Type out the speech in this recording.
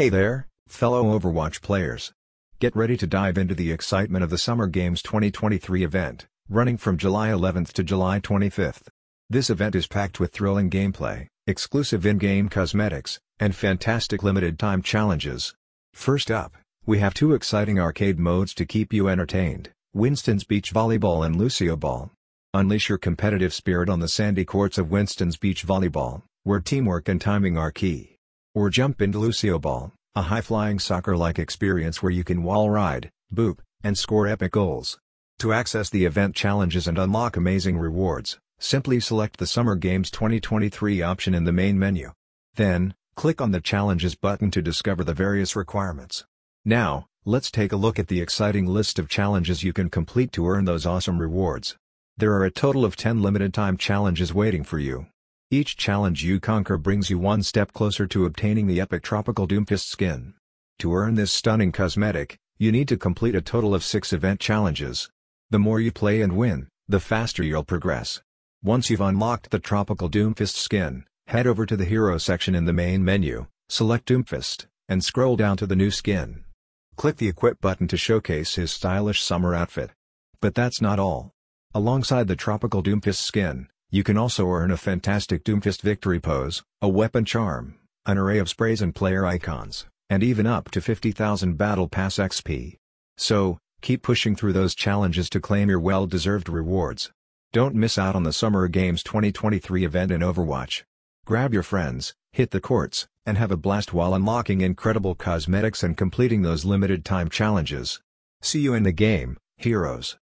Hey there, fellow Overwatch players. Get ready to dive into the excitement of the Summer Games 2023 event, running from July 11th to July 25th. This event is packed with thrilling gameplay, exclusive in-game cosmetics, and fantastic limited-time challenges. First up, we have two exciting arcade modes to keep you entertained, Winston's Beach Volleyball and Lucio Ball. Unleash your competitive spirit on the sandy courts of Winston's Beach Volleyball, where teamwork and timing are key. Or jump into Lucio Ball, a high-flying soccer-like experience where you can wall ride, boop, and score epic goals. To access the event challenges and unlock amazing rewards, simply select the Summer Games 2023 option in the main menu. Then, click on the Challenges button to discover the various requirements. Now, let's take a look at the exciting list of challenges you can complete to earn those awesome rewards. There are a total of 10 limited-time challenges waiting for you. Each challenge you conquer brings you one step closer to obtaining the epic Tropical Doomfist skin. To earn this stunning cosmetic, you need to complete a total of 6 event challenges. The more you play and win, the faster you'll progress. Once you've unlocked the Tropical Doomfist skin, head over to the Hero section in the main menu, select Doomfist, and scroll down to the new skin. Click the Equip button to showcase his stylish summer outfit. But that's not all. Alongside the Tropical Doomfist skin, you can also earn a fantastic Doomfist victory pose, a weapon charm, an array of sprays and player icons, and even up to 50,000 Battle Pass XP. So, keep pushing through those challenges to claim your well-deserved rewards. Don't miss out on the Summer Games 2023 event in Overwatch. Grab your friends, hit the courts, and have a blast while unlocking incredible cosmetics and completing those limited-time challenges. See you in the game, heroes.